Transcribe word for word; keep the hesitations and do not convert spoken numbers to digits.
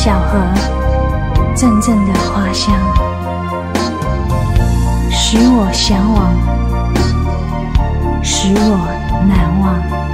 小荷阵阵的花香，使我向往，使我难忘。